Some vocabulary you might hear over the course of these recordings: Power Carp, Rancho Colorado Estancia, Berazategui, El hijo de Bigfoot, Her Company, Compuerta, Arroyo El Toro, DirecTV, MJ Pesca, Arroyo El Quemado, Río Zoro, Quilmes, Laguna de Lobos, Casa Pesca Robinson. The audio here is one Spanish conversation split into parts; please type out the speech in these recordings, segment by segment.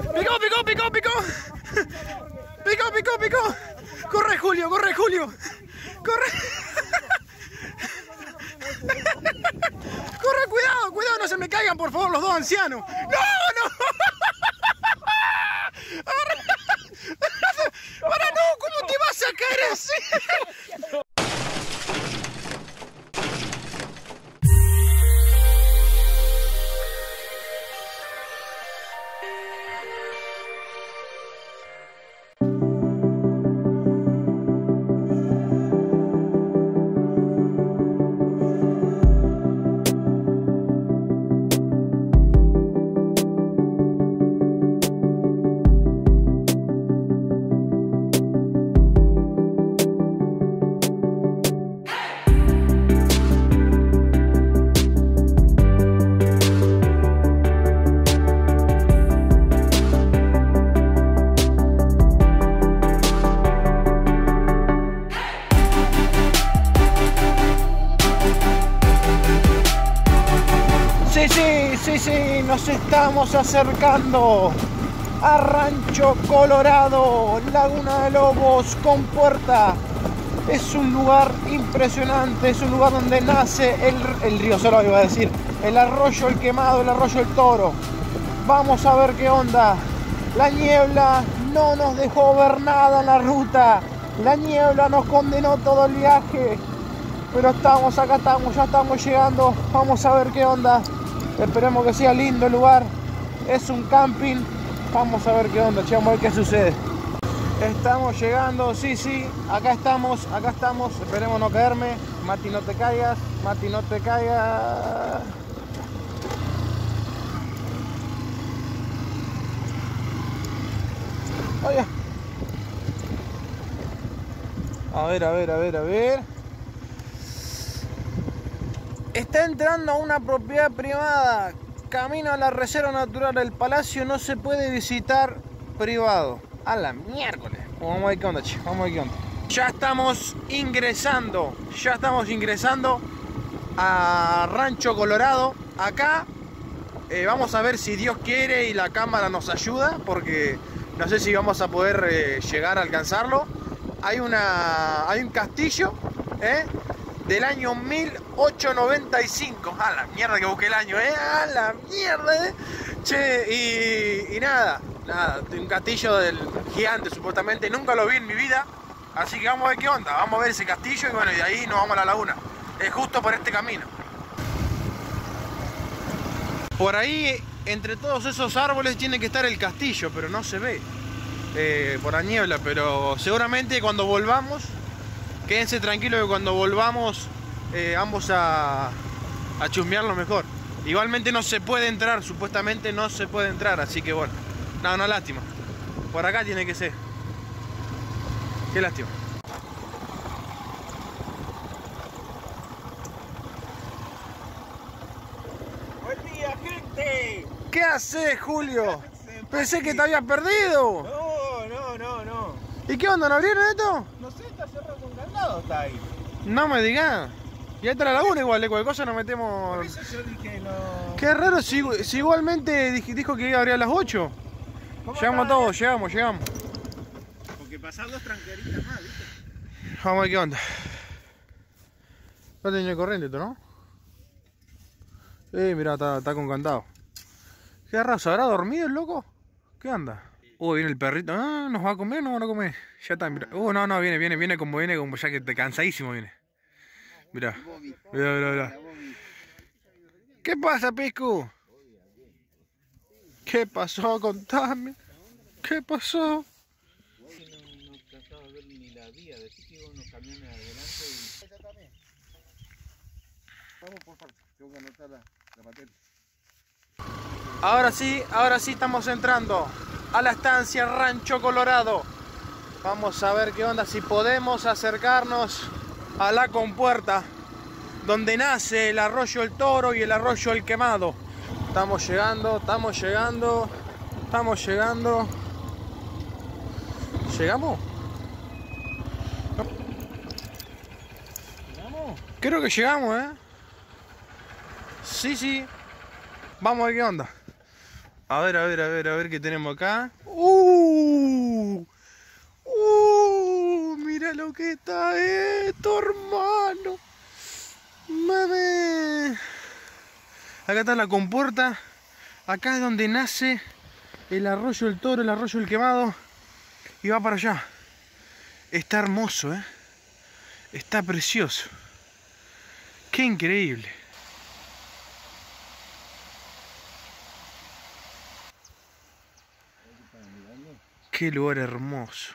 Picó, picó, picó, picó. Picó, picó, picó. Corre, Julio, corre, Julio. Corre. Corre, cuidado, cuidado, no se me caigan, por favor, los dos ancianos. ¡No, no! ¡Para, no! ¿Cómo te vas a caer así? Sí, nos estamos acercando a Rancho Colorado, Laguna de Lobos, Compuerta. Es un lugar impresionante, es un lugar donde nace el río Zoro, iba a decir, el arroyo El Quemado, el arroyo El Toro. Vamos a ver qué onda. La niebla no nos dejó ver nada en la ruta, la niebla nos condenó todo el viaje, pero estamos acá, estamos, ya estamos llegando, vamos a ver qué onda. Esperemos que sea lindo el lugar, es un camping, vamos a ver qué onda, che, vamos a ver qué sucede. Estamos llegando, sí, acá estamos, esperemos no caerme. Mati, no te caigas, Mati, no te caigas. Oye. A ver. Está entrando a una propiedad privada, camino a la reserva natural, el palacio no se puede visitar privado. A la miércoles. Vamos a ver qué onda, che, vamos a ver qué onda. Ya estamos ingresando a Rancho Colorado. Acá vamos a ver si Dios quiere y la cámara nos ayuda, porque no sé si vamos a poder llegar a alcanzarlo. Hay un castillo, del año 1895, a la mierda que busqué el año, a la mierda, Che, y nada, un castillo del gigante supuestamente, nunca lo vi en mi vida, así que vamos a ver qué onda, vamos a ver ese castillo y bueno, y de ahí nos vamos a la laguna, es justo por este camino. Por ahí, entre todos esos árboles tiene que estar el castillo, pero no se ve por la niebla, pero seguramente cuando volvamos. Quédense tranquilos que cuando volvamos vamos a chusmearlo mejor. Igualmente no se puede entrar, supuestamente no se puede entrar, así que bueno, nada, no, lástima. Por acá tiene que ser. Qué lástima. Buen día, gente. ¿Qué haces, Julio? Pensé que te habías perdido. No. ¿Y qué onda? ¿No abrieron esto? No sé, está cerrado con candado, está ahí. No me digas. Y ahí está la laguna igual, de cualquier cosa nos metemos. Por eso yo dije no. Qué raro, si igualmente dijo que iba a abrir a las 8. Llegamos todos, llegamos. Porque pasaron dos tranqueritas más, ¿viste? Vamos a ver qué onda. No tenía corriente esto, ¿no? Mirá, está con candado. Qué raro, ¿habrá dormido el loco? ¿Qué anda? Viene el perrito, nos va a comer, no van a comer. Ya está, mirá. No, viene como ya que te cansadísimo viene. Mirá. ¿Qué pasa, Pisco? ¿Qué pasó? Contame. ¿Qué pasó? No alcanzaba a ver ni la vía, decís que iban unos camiones adelante y... Vamos por parte, tengo que anotar la patente. Ahora sí estamos entrando a la estancia Rancho Colorado. Vamos a ver qué onda, si podemos acercarnos a la compuerta donde nace el arroyo El Toro y el arroyo El Quemado. Estamos llegando. ¿Llegamos? Creo que llegamos, Sí. Vamos a ver qué onda. A ver qué tenemos acá. Mira lo que está esto, hermano. Mame. Acá está la compuerta. Acá es donde nace el arroyo El Toro, el arroyo El Quemado. Y va para allá. Está hermoso, ¿eh? Está precioso. ¡Qué increíble! ¡Qué lugar hermoso!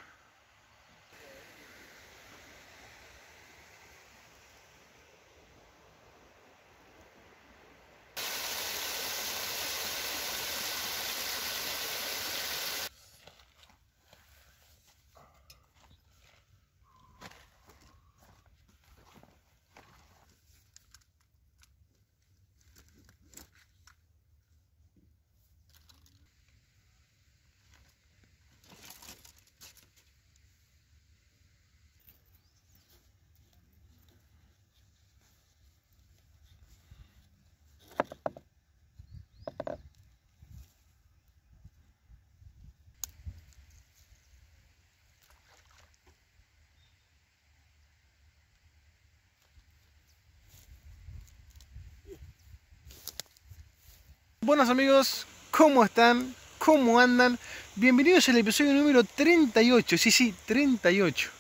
Buenos amigos, ¿cómo están? ¿Cómo andan? Bienvenidos al episodio número 38, sí, 38.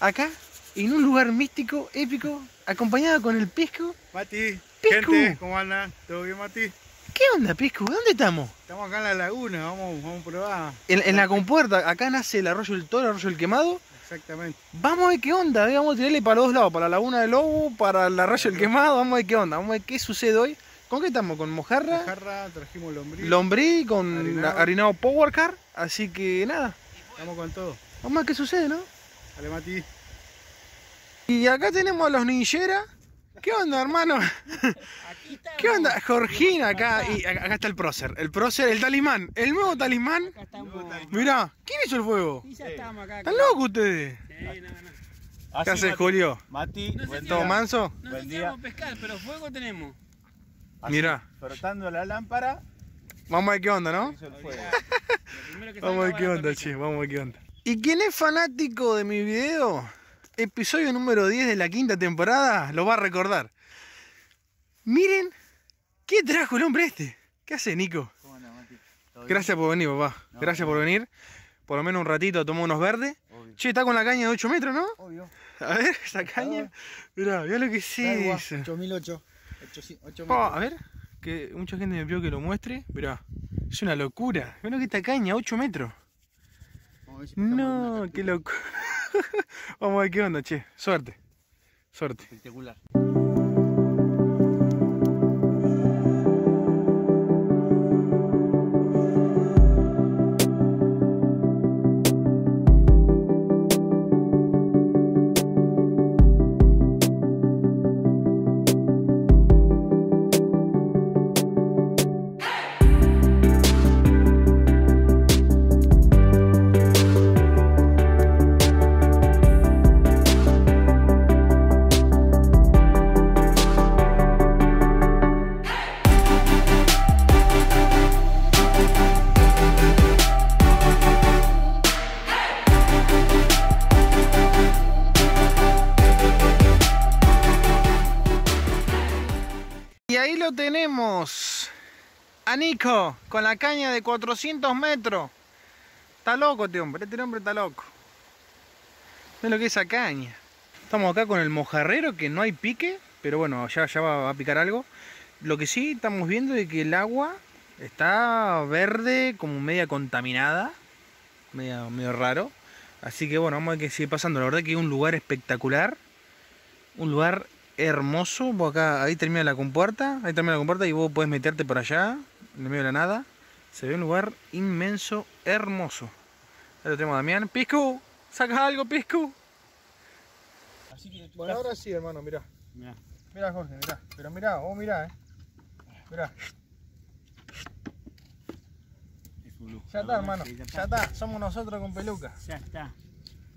Acá, en un lugar místico, épico, acompañado con el Pisco. Mati, Pisco. Gente, ¿cómo andan? ¿Todo bien, Mati? ¿Qué onda, Pisco? ¿Dónde estamos? Estamos acá en la laguna, vamos a probar. En la compuerta, acá nace el arroyo El Toro, el arroyo El Quemado. Exactamente. Vamos a ver qué onda, vamos a tirarle para los dos lados, para la Laguna de Lobos, para el arroyo El Quemado, vamos a ver qué onda, vamos a ver qué sucede hoy. ¿Con qué estamos? ¿Con mojarra? Mojarra, trajimos lombriz. Lombriz con harinado Power Carp, así que nada. Vamos con todo. Vamos a ver qué sucede, ¿no? Dale, Mati. Y acá tenemos a los ninjeras. ¿Qué onda, hermano? Aquí está. ¿Qué onda? Jorgina acá. Y acá está el prócer. El prócer, el talismán. El nuevo talismán. Acá estamos. Mirá, ¿quién hizo el fuego? Sí, ya estamos acá. ¿Están locos ustedes? Sí, no. ¿Qué haces, Julio? Mati, ¿todo manso? No sé si vamos a pescar, pero fuego tenemos. Así, mirá, frotando la lámpara. Vamos a ver qué onda, ¿no? Vamos a ver qué onda, che, vamos a ver qué onda. Y quien es fanático de mi video, episodio número 10 de la quinta temporada, lo va a recordar. Miren, ¿qué trajo el hombre este? ¿Qué hace, Nico? ¿Cómo anda, Mati? Gracias por venir, papá. No, gracias por venir. Por lo menos un ratito a tomar unos verdes. Obvio. Che, está con la caña de 8 metros, ¿no? Obvio. A ver, esa caña. Mirá, mirá lo que es eso. 8008. 8 a ver, que mucha gente me pidió que lo muestre. Mirá, es una locura. Mirá que esta caña, 8 metros. No, qué locura. Vamos a ver qué onda, che. Suerte. Suerte. Espectacular. Tenemos a Nico con la caña de 400 metros. Está loco este hombre está loco. Mira lo que es esa caña. Estamos acá con el mojarrero que no hay pique, pero bueno, ya va a picar algo. Lo que sí estamos viendo es que el agua está verde, como media contaminada, medio raro. Así que bueno, vamos a ver qué sigue pasando. La verdad que es un lugar espectacular, un lugar hermoso. Vos acá, ahí termina la compuerta y vos podés meterte por allá, en el medio de la nada. Se ve un lugar inmenso, hermoso. Ahí lo tenemos a Damián. Pisco, ¿sacas algo, Pisco? Así que bueno, ahora sí, hermano, mirá. Mirá, Jorge, mirá. Pero mirá, vos mirá, mirá. Ya está, hermano, ya está. Somos nosotros con peluca. Ya está,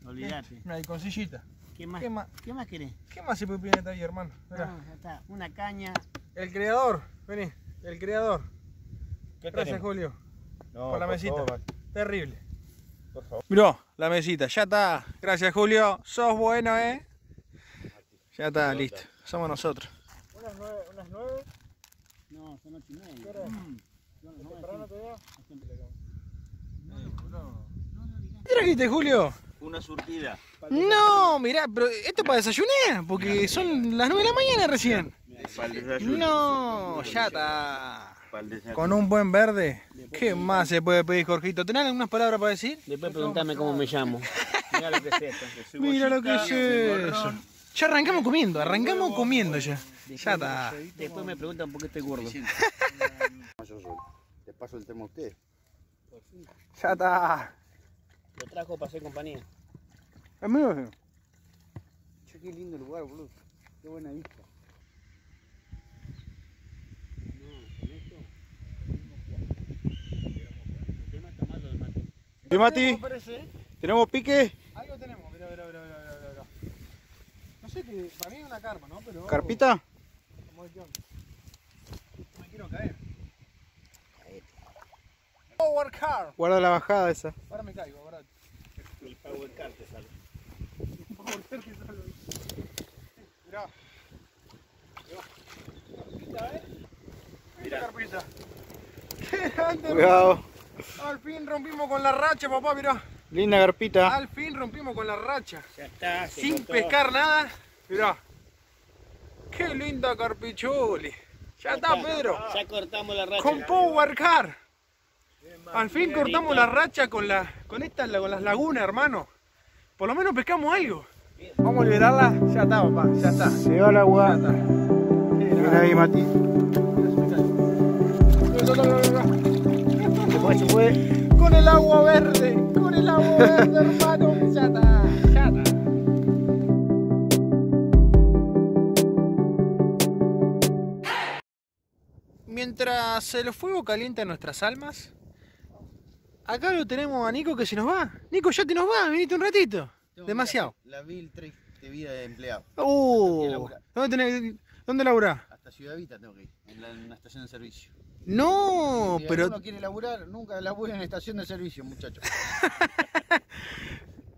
olvidate. Mirá, y con sillita. ¿Qué más querés? ¿Qué más se puede pedir en esta vida, hermano? No, ya está. Una caña. El creador, vení, el creador. Gracias, Julio. No, por la mesita. Todo, terrible. Por favor. Miró, la mesita. Ya está. Gracias, Julio. Sos bueno, ¿eh? Ya está, listo. Somos nosotros. ¿Unas 9? No, son 8:30. ¿Temprano te veo? ¿Qué trajiste, Julio? Una surtida. No, mirá, pero esto es para desayunar, porque son las 9 de la mañana recién. No, ya está. Con un buen verde, ¿qué más se puede pedir, Jorgito? ¿Tenés algunas palabras para decir? Después preguntame cómo me llamo. Mirá lo que es esto. Mirá lo que es eso. Ya arrancamos comiendo ya. Ya está. Después me preguntan por qué estoy gordo. Te paso el tema a usted. Ya está. Lo trajo para hacer compañía. Amigo. Che, qué lindo lugar, boludo. Qué buena vista. ¿Y Mati? ¿Tenemos pique? Algo tenemos, mirá. No sé qué, para mí es una carpa, ¿no? Pero, ¿carpita? Como es que onda. No me quiero caer. Power Carp. Guarda la bajada esa. Ahora me caigo, guardate. El Power Carp te sale. El Power Carp te sale. Mirá. Carpita, ¿eh? Mirá carpita. Qué grande. Cuidado. Al fin rompimos con la racha, papá, mirá. Linda carpita. Al fin rompimos con la racha. Ya está. Sin pescar nada. Mirá. Qué linda carpichuli. Ya está, Pedro. Ya cortamos la racha. Con Power Carp. Al fin cortamos la racha con las lagunas, hermano. Por lo menos pescamos algo. Vamos a liberarla. Ya está, papá. Ya está. Se va la agua. Mira ahí, Mati. Se fue. Con el agua verde. Con el agua verde, hermano. Ya está. Ya está. Mientras el fuego calienta nuestras almas, acá lo tenemos a Nico que se nos va. Nico, ya te nos va, viniste un ratito. Tengo demasiado. La vil triste vida de empleado. ¿Dónde laburás? Hasta Ciudad Vita tengo que ir, en la estación de servicio. No, si pero... Si uno quiere laburar, nunca labure en estación de servicio, muchachos.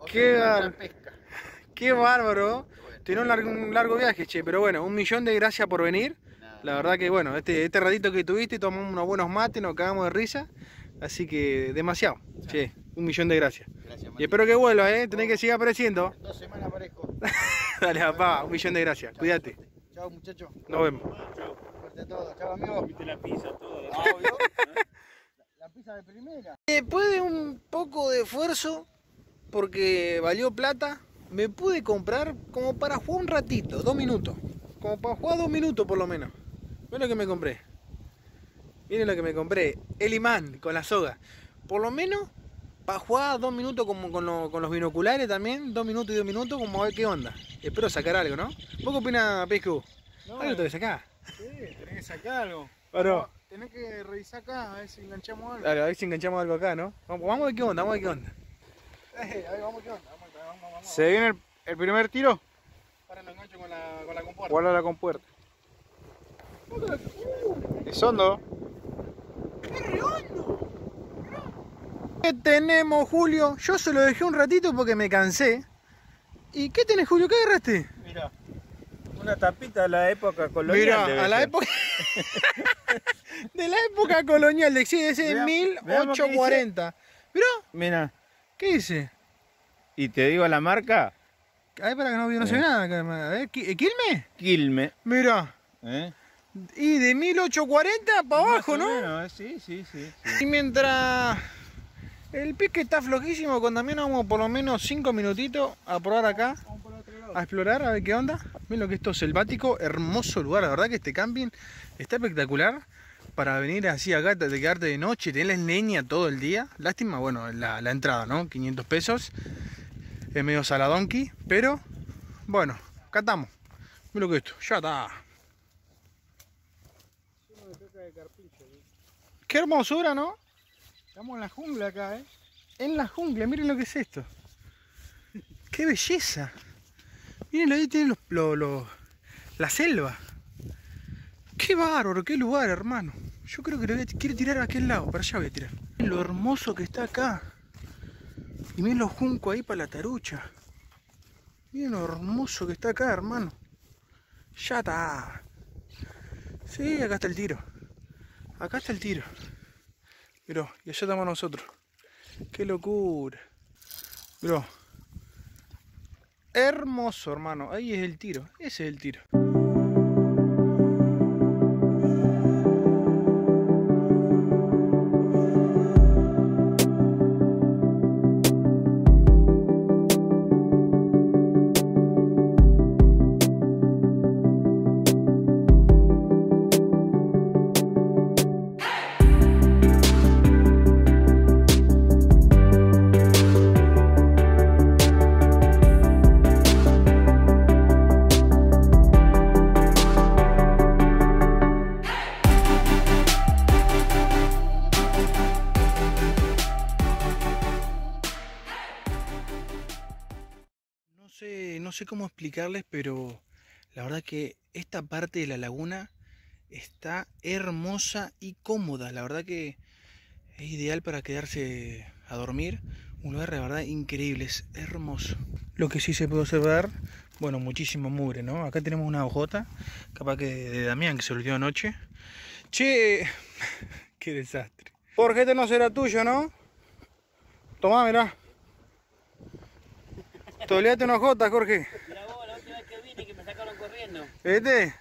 Qué bárbaro. Bueno, tiene un largo viaje, che, pero bueno, 1.000.000 de gracias por venir. Nada, la verdad que bueno, este ratito que tuviste, tomamos unos buenos mates, nos cagamos de risa. Así que demasiado, che, 1.000.000 de gracias. Gracias, Mati. Y espero que vuelvas, tenés que seguir apareciendo. En 2 semanas aparezco. Dale, papá, 1.000.000 de gracias, cuídate. Chao, muchachos. Nos vemos. Chao. Fuerte a todos, chao, amigos. Viste la pizza, todo. Obvio. La pizza de primera. Después de un poco de esfuerzo, porque valió plata, me pude comprar como para jugar un ratito, 2 minutos. Como para jugar 2 minutos por lo menos. Fue lo que me compré. Miren lo que me compré, el imán con la soga. Por lo menos, para jugar 2 minutos como con los binoculares también, 2 minutos y 2 minutos, como a ver qué onda. Espero sacar algo, ¿no? ¿Vos qué opinás, Pescu? No, algo tenés que sacar. Sí, tenés que sacar algo. Pero, tenés que revisar acá, a ver si enganchamos algo. Claro, a ver si enganchamos algo acá, ¿no? Vamos a ver qué onda, vamos a ver qué onda. Vamos. ¿Se viene el primer tiro? Ahora lo engancho con la compuerta. Guarda la compuerta. Es hondo. ¿Qué tenemos, Julio? Yo se lo dejé un ratito porque me cansé. ¿Y qué tenés, Julio? ¿Qué agarraste? Mirá, una tapita de la época colonial. Mirá, a la época... de la época colonial, de sí, ese 1840. Mirá. Mirá. ¿Qué dice? ¿Y te digo la marca? Ay, para que no se ve nada. A ver, ¿Quilmes? Quilmes. Mirá. Y de 1840 para abajo, ¿no? Bueno, sí. Y mientras el pique está flojísimo, con también vamos por lo menos 5 minutitos a probar acá, a explorar, a ver qué onda. Miren lo que esto es selvático, hermoso lugar, la verdad que este camping está espectacular para venir así acá, de quedarte de noche, tener leña todo el día. Lástima, bueno, la entrada, ¿no? 500 pesos, es medio saladonqui, pero bueno, acá estamos. Miren lo que esto, ya está. Qué hermosura, ¿no? Estamos en la jungla acá, ¿eh? En la jungla, miren lo que es esto. ¡Qué belleza! Miren, ahí tienen la selva. ¡Qué bárbaro! ¡Qué lugar, hermano! Yo creo que lo quiero tirar a aquel lado, para allá voy a tirar. Miren lo hermoso que está acá. Y miren los juncos ahí para la tarucha. Miren lo hermoso que está acá, hermano. Ya está. Sí, acá está el tiro. Acá está el tiro. Mirá, y allá estamos nosotros. ¡Qué locura! Mirá. Hermoso, hermano. Ahí es el tiro. Ese es el tiro. No sé cómo explicarles, pero la verdad que esta parte de la laguna está hermosa y cómoda. La verdad que es ideal para quedarse a dormir. Un lugar la verdad increíble, es hermoso. Lo que sí se puede observar, bueno, muchísimo mugre, ¿no? Acá tenemos una hojota, capaz que de Damián, que se olvidó anoche. Che, qué desastre. Porque este no será tuyo, ¿no? Tomá, mirá. Toleate una jota, Jorge. Mira vos, la última vez que vine que me sacaron corriendo. ¿Viste?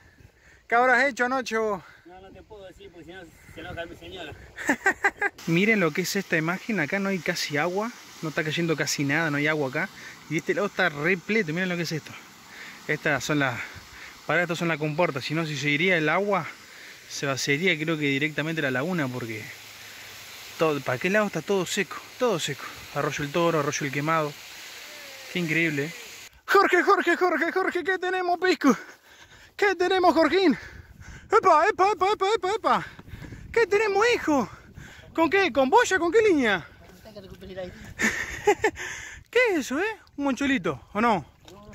¿Qué habrás hecho anoche vos? No, no te puedo decir porque si no se enoja mi señora. Miren lo que es esta imagen. Acá no hay casi agua. No está cayendo casi nada, no hay agua acá. Y este lado está repleto. Miren lo que es esto. Estas son las... Para esto son las compuertas. Si no, si se iría el agua, se vaciaría creo que directamente la laguna porque... Todo... Para aquel lado está todo seco. Todo seco. Arroyo El Toro, Arroyo El Quemado. Increíble. Jorge, ¿qué tenemos, Pisco? ¿Qué tenemos, Jorgín? ¡Epa! ¿Qué tenemos, hijo? ¿Con qué? ¿Con boya? ¿Con qué línea? ¿Qué es eso, ¿Un moncholito, o no?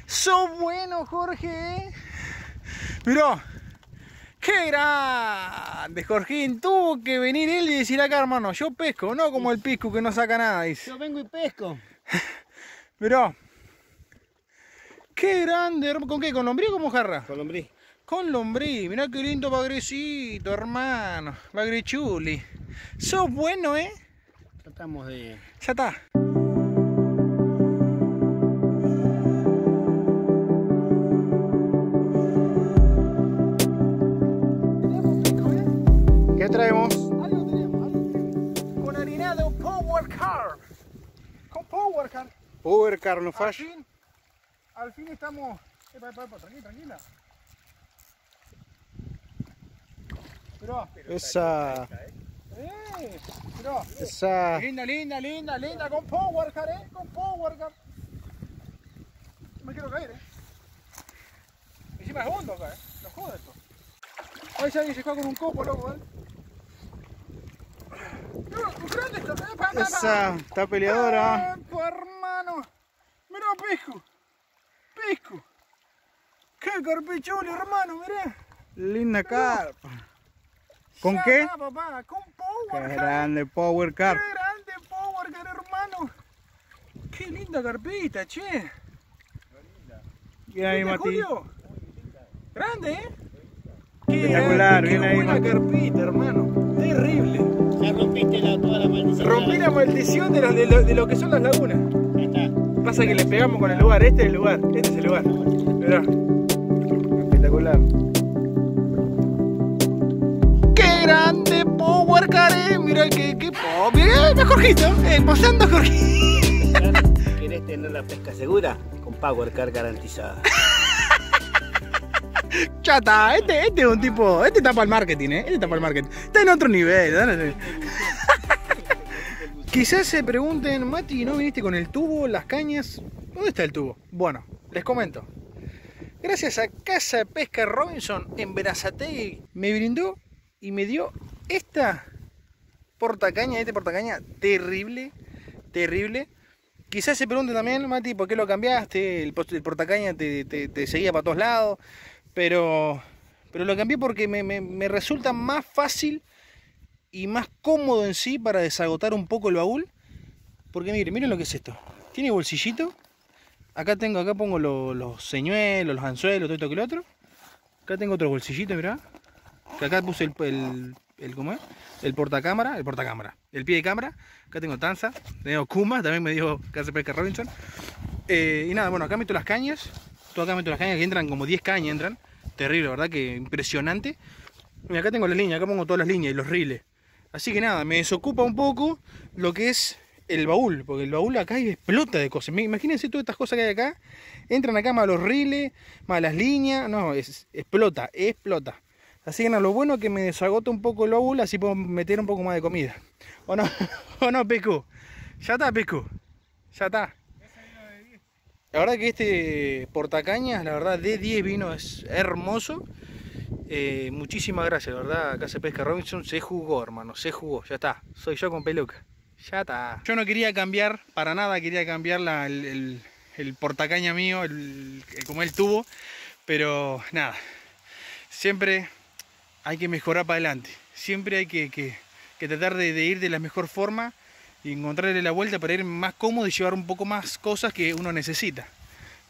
¡Sos bueno, Jorge! Mirá. ¡Qué grande, Jorgín! Tuvo que venir él y decir acá, hermano, yo pesco, no como el Pisco que no saca nada, dice. Yo vengo y pesco. Mirá. ¡Qué grande! ¿Con qué? ¿Con lombrí o con mojarra? Con lombrí. Con lombrí. Mirá qué lindo bagrecito, hermano. Bagrechuli. Sos bueno, ¿eh? Tratamos de... Ya está. ¿Qué traemos? Algo tenemos, algo tenemos. Con harinado Power Carp. Con Power Carp. Power Carp no falla. Al fin estamos... Epa, tranquila. Pero esa... Está rica, pero, esa... Linda, con Power Carp, con Power Carp. No me quiero caer, Encima es hondo acá, Lo joda esto. Ahí alguien se fue con un copo, loco, Esa... Está peleadora. Hermano. Mirá, Pisco. Pisco. ¡Qué carpichulo, hermano! Mirá. Linda carpa. ¿Con ya qué? Papá, con Power Carp. Grande Power Carp. ¡Qué grande Power Carp, hermano! ¡Qué linda carpita, che! Linda. ¿Y ahí, Mati? Julio? Grande, ¡Qué espectacular! ¡Qué buena ahí, carpita, hermano! ¡Terrible! Ya rompiste toda la maldición. Rompí la maldición de lo que son las lagunas. Ya está. Pasa que le pegamos con el lugar, este es el lugar, mirá, espectacular. ¡Qué grande Power Carp! Mirá que mirá, Jorgito, posando Jorgito. ¿Querés tener la pesca segura? Con Power Carp garantizada. Chata, este es un tipo, este está para el marketing, este está para el marketing. Está en otro nivel, ¿verdad? Quizás se pregunten, Mati, ¿no viniste con el tubo, las cañas? ¿Dónde está el tubo? Bueno, les comento. Gracias a Casa Pesca Robinson en Berazategui me brindó y me dio esta portacaña, terrible. Quizás se pregunten también, Mati, ¿por qué lo cambiaste? El portacaña te seguía para todos lados, pero lo cambié porque me resulta más fácil y más cómodo en sí para desagotar un poco el baúl. Porque miren, miren lo que es esto. Tiene bolsillito. Acá tengo, acá pongo los señuelos, los anzuelos, todo esto que lo otro. Acá tengo otro bolsillito, mirá. Que acá puse el portacámara, el pie de cámara. Acá tengo tanza, tengo kumas, también me dijo Casa Pesca Robinson. Y nada, bueno, acá meto las cañas. Todo acá meto las cañas, que entran como 10 cañas, entran. Terrible, ¿verdad? Que impresionante. Y acá tengo las líneas, acá pongo todas las líneas y los riles. Así que nada, me desocupa un poco lo que es el baúl, porque el baúl acá explota de cosas. Imagínense todas estas cosas que hay acá. Entran acá más los riles, más las líneas. No, explota, explota. Así que no, lo bueno es que me desagota un poco el baúl, así puedo meter un poco más de comida. ¿O no? ¿O no, Pescu? Ya está, Pescu. Ya está. La verdad que este portacañas, la verdad, de 10 vino, es hermoso. Muchísimas gracias, la verdad, Casa Pesca Robinson se jugó, hermano, se jugó. Ya está, soy yo con peluca. Ya está. Yo no quería cambiar, para nada quería cambiar el portacaña mío, como el tubo. Pero nada, siempre hay que mejorar para adelante. Siempre hay que tratar de ir de la mejor forma y encontrarle la vuelta para ir más cómodo y llevar un poco más cosas que uno necesita.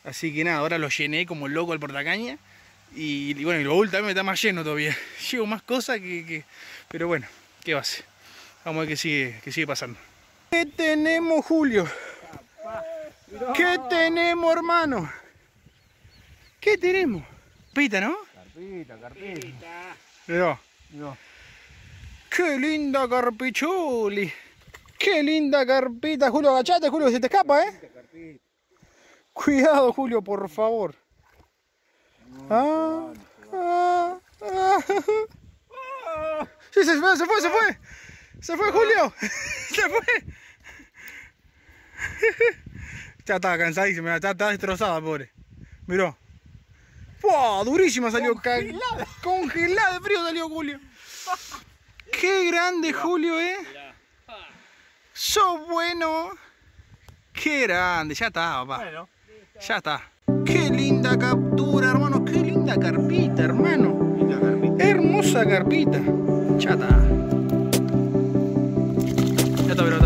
Así que nada, ahora lo llené como loco el portacaña. Y bueno, el baúl también está más lleno todavía. Llevo más cosas que... Pero bueno, ¿qué va a ser? Vamos a ver qué sigue pasando. ¿Qué tenemos, Julio? ¿Qué tenemos, hermano? ¿Qué tenemos? Carpita, ¿no? Carpita, carpita. Mirá. Mirá. ¡Qué linda carpichuli! ¡Qué linda carpita! Julio, agachate, Julio, que se te escapa, ¿eh? Cuidado, Julio, por favor. Ah, ah, ah, ah. Sí, se fue, se fue, se fue. Se fue, Julio. Se fue. Ya estaba cansadísima, ya estaba destrozada, pobre. Miró. ¡Wow! Durísima salió. Congelada. Congelada de frío salió, Julio. Qué grande, Julio, ¡Sos bueno! Qué grande, ya está, papá. Bueno. Ya está. Qué linda captura, hermano. Qué linda carpita, hermano. Linda carpita. Hermosa carpita. Chata. Ya está, pero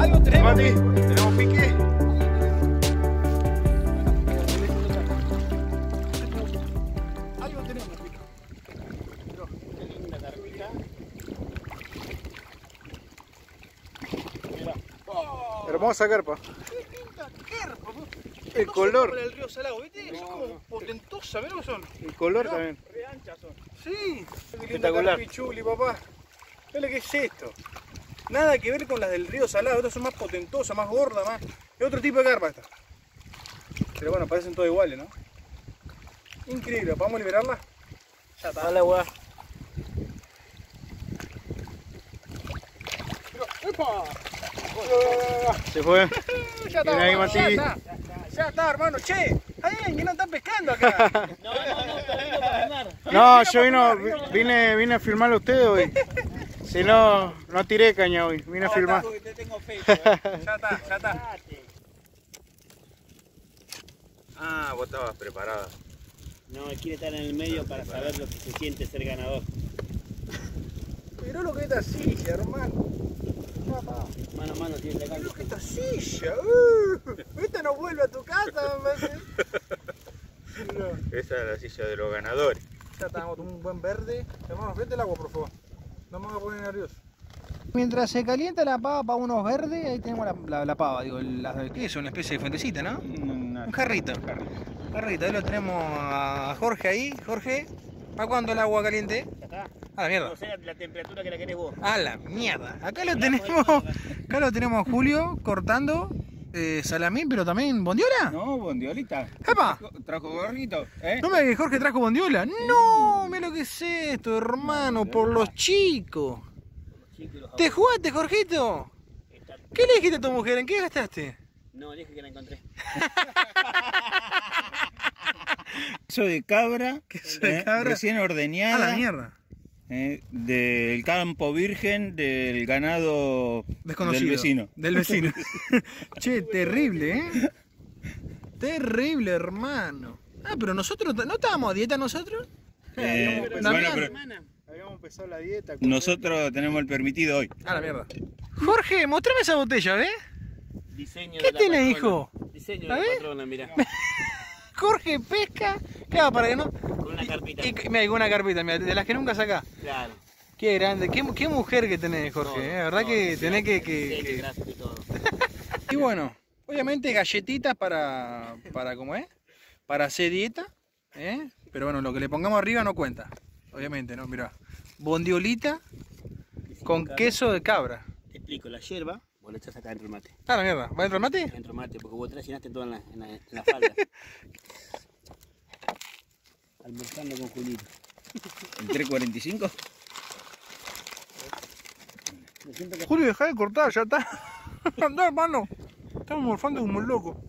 algo tenemos. Tenemos pique. Hermosa carpa. Qué linda carpa. El color. El río Salado, ¿viste? No, son como potentosas, mirá que son. El color mirá, también. Re anchas son. Sí. Espectacular. Carpichuli, papá. Mira lo que es esto. Nada que ver con las del río Salado. Estas son más potentosas, más gordas, más. Es otro tipo de carpa esta. Pero bueno, parecen todas iguales, ¿no? Increíble. ¿Podemos liberarla? Ya está. Dale, weá. ¡Epa! Se fue. Ya está, ahí, hermano, ya está, hermano. Che, ahí que no están pescando acá. No, está lindo para filmar. No, yo vine a filmar a ustedes hoy. Si no, no tiré caña hoy. Vine a filmar. Te tengo fe, ya está. Ah, vos estabas preparada. No, quiere estar en el medio para saber lo que se siente ser ganador. Mirá lo que es la silla, hermano. Mano a mano tiene la carne. Esta silla, esta no vuelve a tu casa, no. Esa es la silla de los ganadores. Ya estamos un buen verde. Hermano, vete el agua, por favor. No me voy a poner nervioso. Mientras se calienta la pava para unos verdes, ahí tenemos la pava, digo, ¿qué es? Una especie de fuentecita, ¿no? No. Un jarrito. Un jarrito, ahí lo tenemos a Jorge ahí. Jorge, ¿para cuándo el agua caliente? Ya está. A la mierda. O sea, la temperatura que la querés vos. A la mierda. Acá lo tenemos. Acá lo tenemos Julio cortando salamín, pero también bondiola. No, bondiolita. ¡Epa! Trajo gorrito, ¿eh? No me digas que Jorge trajo bondiola. Sí. No, mira lo que es esto, hermano, no, por los chicos. ¿Te jugaste, Jorgito? ¿Qué le dijiste a tu mujer? ¿En qué gastaste? No, le dije que la encontré. Queso de cabra. Recién ordeñada. A la mierda. del campo virgen del ganado desconocido, del vecino. Che, terrible, ¿eh? Terrible, hermano. Ah, pero nosotros, ¿no estábamos a dieta nosotros? Habíamos empezado la dieta. Nosotros tenemos el permitido hoy. Ah, la mierda. Jorge, mostrame esa botella, ¿ves? Diseño. ¿Qué tiene, hijo? Diseño de la patrona, mirá. Jorge pesca, claro, para que no... Con una carpita. Mira, con una carpita, mira, de las que nunca sacás. Claro. Qué grande, qué mujer que tenés, Jorge, ¿eh? La verdad que tenés que... Gracias y todo. Y bueno, obviamente galletitas para ¿cómo es? Para hacer dieta, ¿eh? Pero bueno, lo que le pongamos arriba no cuenta, obviamente, ¿no? Mirá, bondiolita con queso de cabra. Te explico, la yerba... Lo echas acá dentro del mate. Ah, la mierda. ¿Va dentro del mate? Dentro del mate, porque vos te la llenaste toda en la falda. Almorzando con Julito. ¿El 3.45? Que... Julio, dejá de cortar, ya está. Andá, hermano. Estamos morfando como un loco.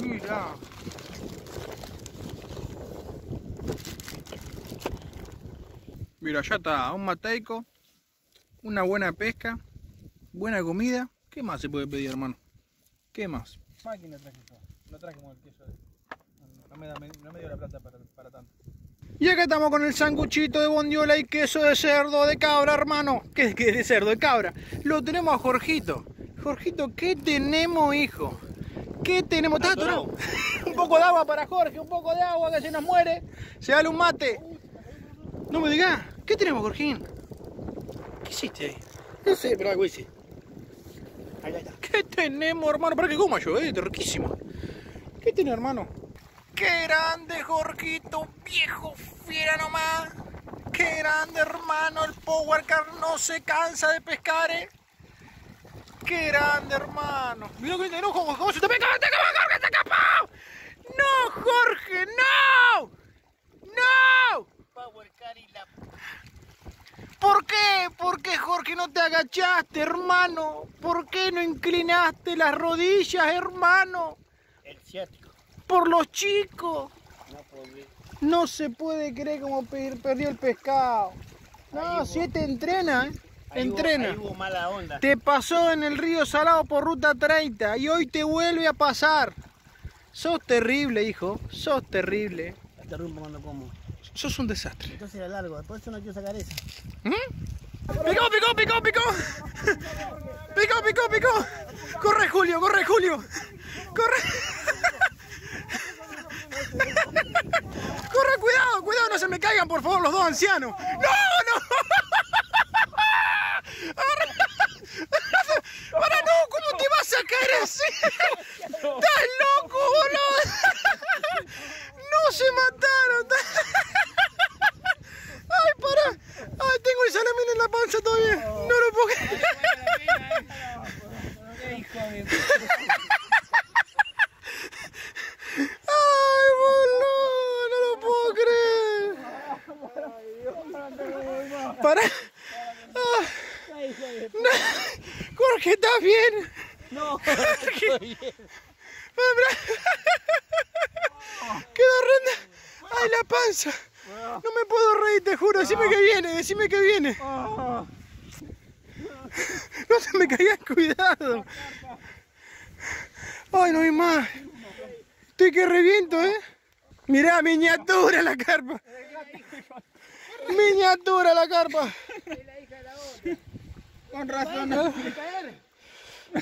Mira. Mira, ya está. Un mateico. Una buena pesca. Buena comida. ¿Qué más se puede pedir, hermano? ¿Qué más? Máquina traje yo. No traje como el queso. No me dio la plata para tanto. Y acá estamos con el sanguchito de bondiola y queso de cerdo, de cabra, hermano. ¿Qué de cerdo? De cabra. Lo tenemos a Jorgito. Jorgito, ¿qué tenemos, hijo? ¿Qué tenemos? ¿Estás atorado? Un poco de agua para Jorge, un poco de agua que se nos muere. Se da un mate. No me digas. ¿Qué tenemos, Jorgín? ¿Qué hiciste ahí? No sé, pero algo hice. ¿Qué tenemos, hermano? Para que coma yo, es riquísimo. ¿Qué tiene, hermano? ¡Qué grande, Jorgito! ¡Viejo fiera nomás! ¡Qué grande, hermano! El Power Carp no se cansa de pescar, ¿eh? ¡Qué grande, hermano! ¡Mirá que no, Jorge! ¡Te pega! ¡Te pega, Jorge! ¡Te escapó! ¡No, Jorge! ¡No! ¡No! Power Carp y la... ¿Por qué? ¿Por qué, Jorge, no te agachaste, hermano? ¿Por qué no inclinaste las rodillas, hermano? El ciático. Por los chicos. No podés. No se puede creer cómo perdió el pescado. No, ahí si hubo, te entrena, entrena. Ahí hubo mala onda. Te pasó en el río Salado por ruta 30 y hoy te vuelve a pasar. Sos terrible, hijo. Sos terrible. Hasta rumbo cuando como. Sos un desastre. Entonces era largo, por eso no quiero sacar eso. ¡Picó, picó, picó, picó! ¡Picó, picó, picó! ¡Corre, Julio, corre, Julio! ¡Corre! ¡Corre, cuidado, cuidado! ¡No se me caigan, por favor, los dos ancianos! ¡No, no! ¡Para, no! ¿Cómo te vas a caer así? ¡Estás loco, boludo! ¡No se mataron! ¡Ay, pará! ¡Ay, tengo el salamín en la panza todavía! ¡No lo puedo creer! ¡Ay, boludo! ¡No lo puedo creer! ¡Pará! Jorge, ¿estás bien? No, estoy bien. Quedó renda. Ay, la panza. No me puedo reír, te juro. Decime que viene, decime que viene. No se me caigan, cuidado. Ay, no hay más. Estoy que reviento, ¿eh? Mirá, miniatura la carpa. Miniatura la carpa. Con razón no pude caer.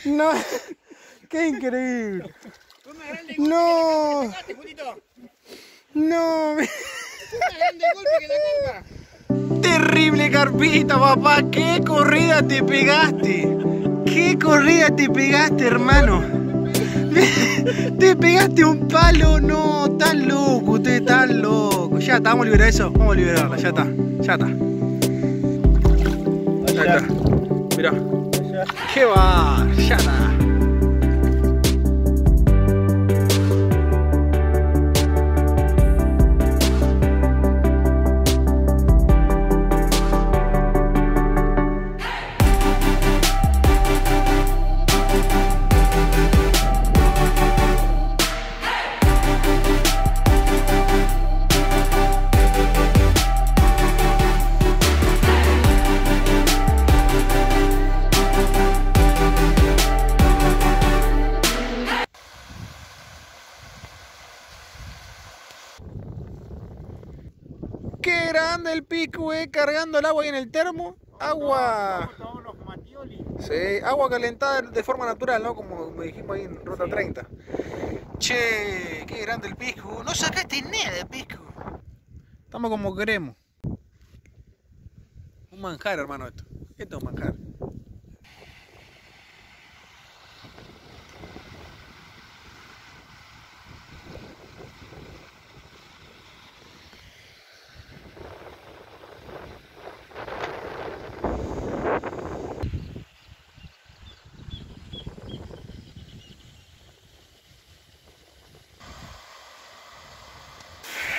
No, qué increíble. No, no, terrible carpita, papá. Qué corrida te pegaste. Qué corrida te pegaste, hermano. Te pegaste un palo, no, tan loco, usted tan loco. Ya está, vamos a liberar eso, vamos a liberarla, ya está, ya está. Ya está. Mirá. Qué va, ya está. Qué grande el pico, cargando el agua ahí en el termo. Agua. Sí, agua calentada de forma natural, ¿no? Como dijimos ahí en Ruta 30. Che, qué grande el pisco. No sacaste nada de pisco. Estamos como queremos. Un manjar, hermano, esto. Esto es un manjar.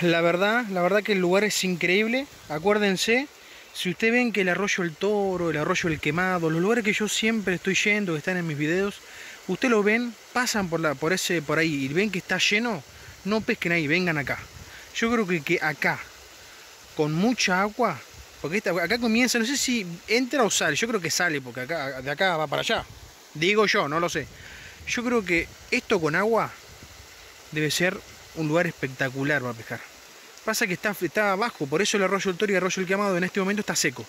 La verdad que el lugar es increíble. Acuérdense, si ustedes ven que el Arroyo El Toro, el Arroyo El Quemado, los lugares que yo siempre estoy yendo, que están en mis videos, ustedes lo ven, pasan por ahí y ven que está lleno, no pesquen ahí, vengan acá. Yo creo que acá, con mucha agua, porque acá comienza, no sé si entra o sale, yo creo que sale, porque acá, de acá va para allá. Digo yo, no lo sé. Yo creo que esto con agua debe ser un lugar espectacular para pescar. Pasa que está abajo, por eso el Arroyo El Toro y el Arroyo El Quemado en este momento está seco.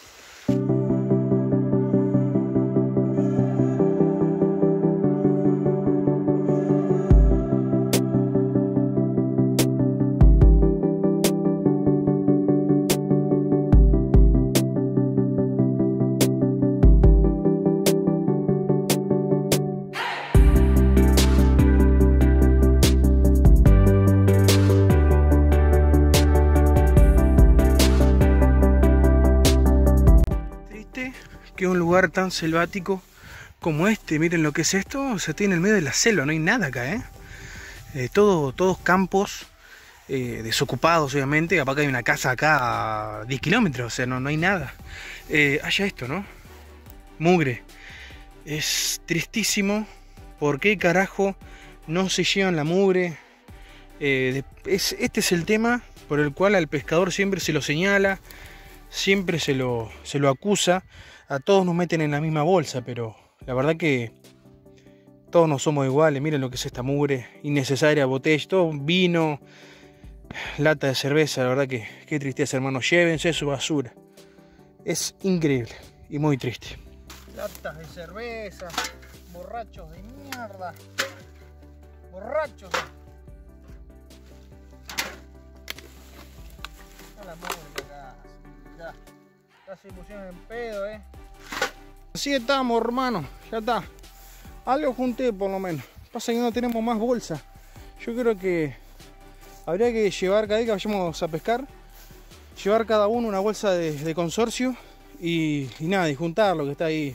Que un lugar tan selvático como este, miren lo que es esto, o sea, tiene en el medio de la selva, no hay nada acá, todos campos desocupados, obviamente, capaz que hay una casa acá a 10 kilómetros, o sea, no hay nada, allá esto, ¿no? Mugre, es tristísimo, ¿por qué carajo no se llevan la mugre? Este es el tema por el cual al pescador siempre se lo señala, siempre se lo acusa, a todos nos meten en la misma bolsa, pero la verdad que todos no somos iguales. Miren lo que es esta mugre, innecesaria, botella, todo vino, lata de cerveza, la verdad que qué tristeza, hermanos, llévense su basura, es increíble y muy triste. Latas de cerveza, borrachos de mierda, borrachos. A la mugre. Ya se pusieron en pedo, Así estamos, hermano, ya está. Algo junté por lo menos. Pasa que no tenemos más bolsa. Yo creo que habría que llevar, cada vez que vayamos a pescar, llevar cada uno una bolsa de consorcio y nada, y juntar lo que está ahí.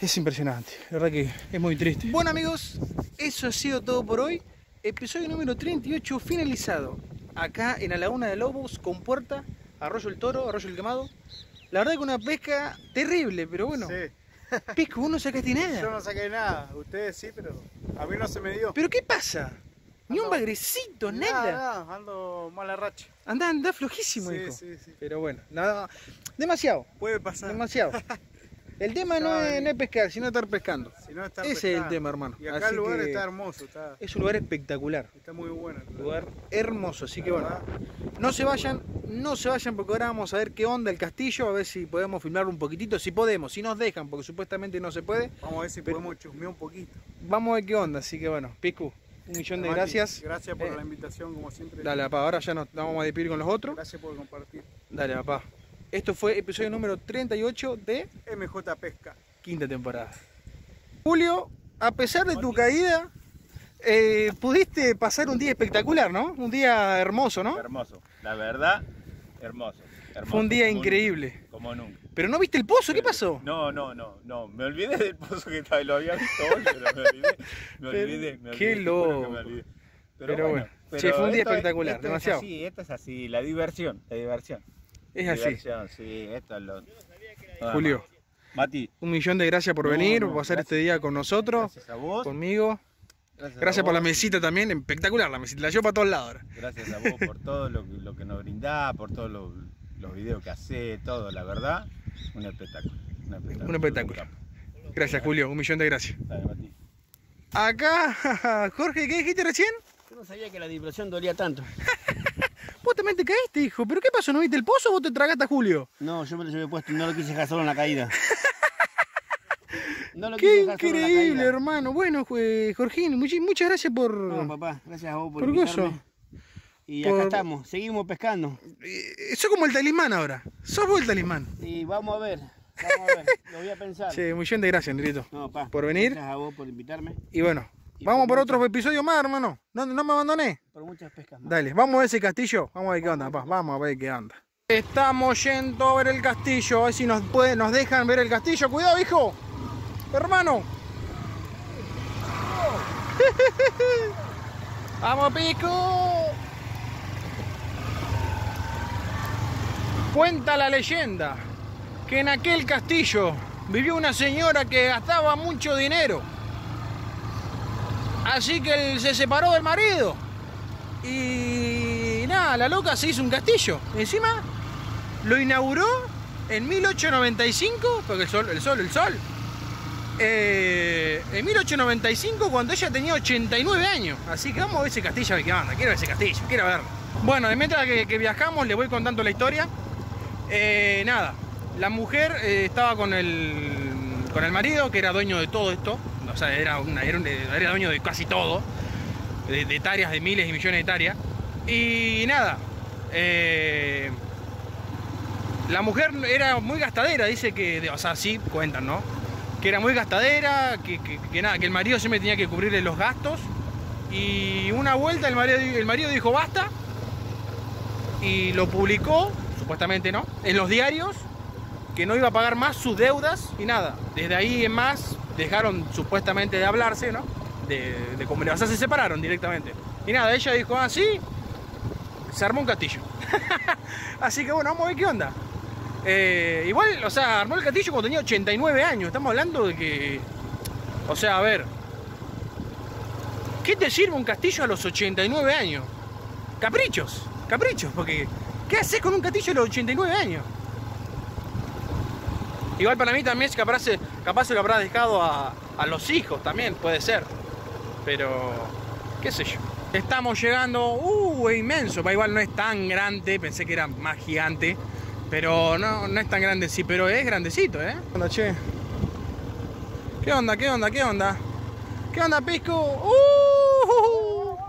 Es impresionante, la verdad que es muy triste. Bueno, amigos, eso ha sido todo por hoy. Episodio número 38 finalizado. Acá en la Laguna de Lobos, Compuerta, Arroyo El Toro, Arroyo El Quemado. La verdad que una pesca terrible, pero bueno. Sí. Pesco, vos no sacaste nada. Yo no saqué nada, ustedes sí, pero a mí no se me dio. ¿Pero qué pasa? Ni un bagrecito, nada. Ando mala racha. Andá flojísimo, hijo. Sí. Pero bueno, nada. Demasiado. Puede pasar. Demasiado. El tema no es pescar, sino estar pescando. Ese es el tema, hermano. Y acá el lugar está hermoso. Es un lugar espectacular. Está muy bueno. Un lugar hermoso, así que bueno. No se vayan, no se vayan, porque ahora vamos a ver qué onda el castillo, a ver si podemos filmar un poquitito, si podemos, si nos dejan, porque supuestamente no se puede. Vamos a ver si podemos chusmear un poquito. Vamos a ver qué onda, así que bueno, Picu, un millón de gracias. Gracias por la invitación, como siempre. Dale, papá, ahora ya nos vamos a despedir con los otros. Gracias por compartir. Dale, papá. Esto fue episodio número 38 de MJ Pesca, quinta temporada. Julio, a pesar de tu caída, pudiste pasar un día espectacular, ¿no? Un día hermoso, ¿no? Hermoso, la verdad, hermoso. Fue un día increíble. Como nunca. Pero no viste el pozo, ¿qué pasó? No, me olvidé del pozo que estaba, lo había visto hoy, pero me olvidé. Qué loco. Pero bueno, fue un día espectacular, demasiado. Sí, esto es así, la diversión, Es así. Sí, esto es lo... Julio, Mati, un millón de gracias por venir, por pasar este día con nosotros, gracias a vos, conmigo. Gracias por la mesita también, espectacular la mesita, la llevo para todos lados. Gracias a vos por todo lo que nos brindás, por todos los videos que hacés, todo, la verdad, un espectáculo. Un espectáculo. Gracias, Julio, un millón de gracias. Dale, Mati. Acá, Jorge, ¿qué dijiste recién? Yo no sabía que la diversión dolía tanto. Vos también te caíste, hijo. ¿Pero qué pasó? ¿No viste el pozo o vos te tragaste a Julio? No, yo me lo llevé puesto y no lo quise dejar solo en la caída. No lo quise dejar solo en la caída. Qué increíble, hermano. Bueno, Jorgín, muchas gracias por... No, papá, gracias a vos por invitarme. Gozo. Y acá estamos, seguimos pescando. Sos como el talismán ahora. Sos vos el talismán. Y vamos a ver. Vamos a ver, lo voy a pensar. Sí, muy bien, de gracias, Andrito, no, por venir. Gracias a vos por invitarme. Y bueno, y vamos por otro episodio más, hermano. No me abandoné. Por muchas pescas más. Dale, vamos a ver ese castillo. Vamos a ver qué onda, papá. Vamos a ver qué onda. Estamos yendo a ver el castillo. A ver si nos dejan ver el castillo. Cuidado, hijo. Hermano. Vamos, Pico. Cuenta la leyenda que en aquel castillo vivió una señora que gastaba mucho dinero. Así que él se separó del marido. Y nada, la loca se hizo un castillo. Encima lo inauguró en 1895, porque el sol. En 1895 cuando ella tenía 89 años. Así que vamos a ver ese castillo, a ver qué onda. Quiero ver ese castillo, quiero verlo. Bueno, de mientras que viajamos le voy contando la historia. Nada. La mujer estaba con el marido, que era dueño de todo esto, o sea, era dueño de casi todo, de hectáreas, de miles y millones de hectáreas. Y nada, la mujer era muy gastadera, dice que, o sea, sí, cuentan, ¿no? Que era muy gastadera, que el marido siempre tenía que cubrirle los gastos. Y una vuelta el marido dijo basta, y lo publicó, supuestamente, ¿no?, en los diarios, que no iba a pagar más sus deudas y nada. Desde ahí en más dejaron supuestamente de hablarse, ¿no? De como, o sea, se separaron directamente. Y nada, ella dijo, ah, sí, se armó un castillo. Así que bueno, vamos a ver qué onda. Igual, o sea, armó el castillo cuando tenía 89 años. Estamos hablando de que... O sea, a ver... ¿Qué te sirve un castillo a los 89 años? Caprichos, porque... ¿Qué haces con un castillo a los 89 años? Igual para mí también es que capaz se lo habrá dejado a los hijos también, puede ser. Pero, qué sé yo. Estamos llegando, es inmenso. Igual no es tan grande, pensé que era más gigante. Pero no es tan grande, sí, pero es grandecito, ¿eh? ¿Qué onda, che? ¿Qué onda? ¿Qué onda, Pisco? ¡Oh!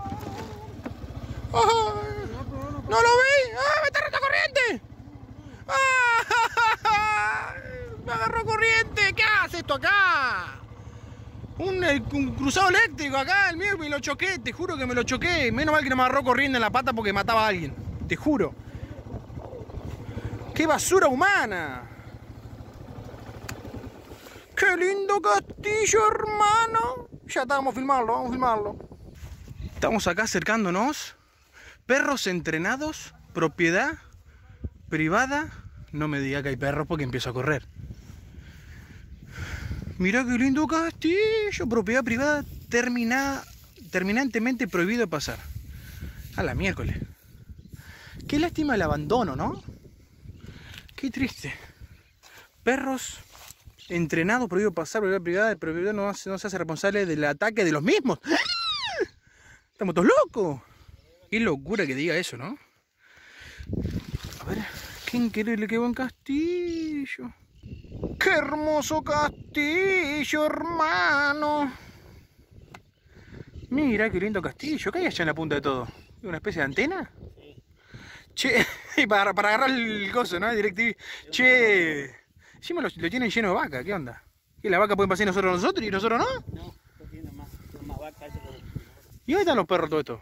¡No lo vi! ¡Ah, me está rota corriente! ¡Ah! ¡Me agarró corriente! ¿Qué hace esto acá? Un cruzado eléctrico acá, el mío, me lo choqué, te juro que me lo choqué. Menos mal que no me agarró corriente en la pata porque mataba a alguien, te juro. ¡Qué basura humana! ¡Qué lindo castillo, hermano! Ya está, vamos a filmarlo. Estamos acá acercándonos. Perros entrenados, propiedad privada. No me diga que hay perros porque empiezo a correr. Mirá qué lindo castillo, propiedad privada, terminantemente prohibido pasar. A la miércoles. Qué lástima el abandono, ¿no? Qué triste. Perros entrenados, prohibido pasar, propiedad privada. El propietario no se hace responsable del ataque de los mismos. Estamos todos locos. Qué locura que diga eso, ¿no? A ver, qué increíble, qué buen castillo. ¡Qué hermoso castillo, hermano! Mira, qué lindo castillo. ¿Qué hay allá en la punta de todo? ¿Una especie de antena? Sí. Che, y para agarrar el coso, ¿no? El DirecTV. Che, encima lo tienen lleno de vaca, ¿qué onda? ¿Que las vacas pueden pasar nosotros y nosotros no? No, tienen más vacas. ¿Y dónde están los perros todo esto?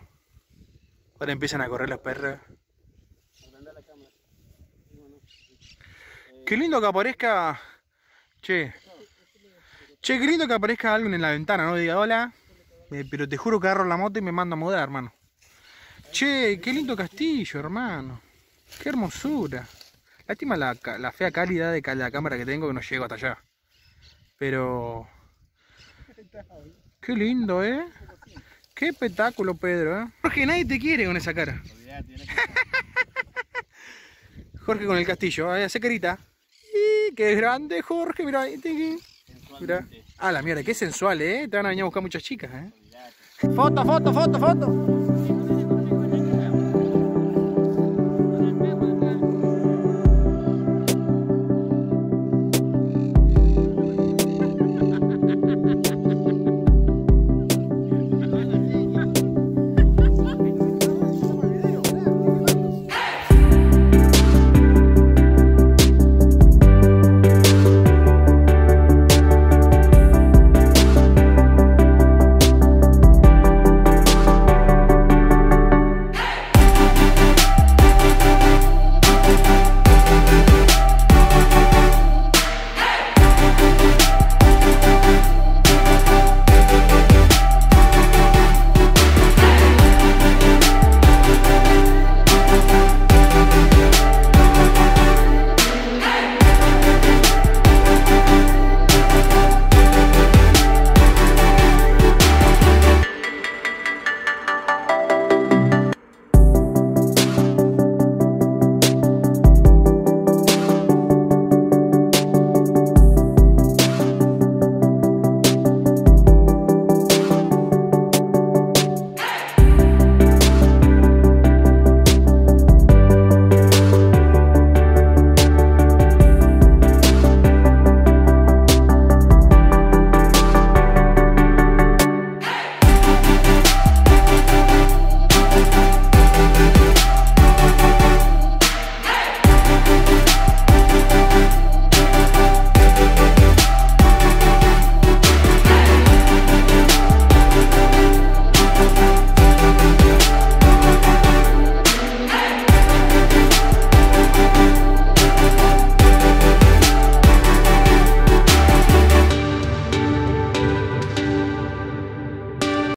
Ahora empiezan a correr los perros. Qué lindo que aparezca... Che, qué lindo que aparezca alguien en la ventana, ¿no? Diga hola. Pero te juro que agarro la moto y me mando a mudar, hermano. Che, qué lindo castillo, hermano. Qué hermosura. Lástima la fea calidad de la cámara que tengo, que no llego hasta allá. Pero... Qué lindo, ¿eh? Qué espectáculo, Pedro, ¿eh? Jorge, nadie te quiere con esa cara. Jorge con el castillo, hace carita. ¡Y qué grande, Jorge! Mirá, mirá. Ah, la mierda, qué sensual, ¿eh? Te van a venir a buscar muchas chicas, ¿eh? Foto.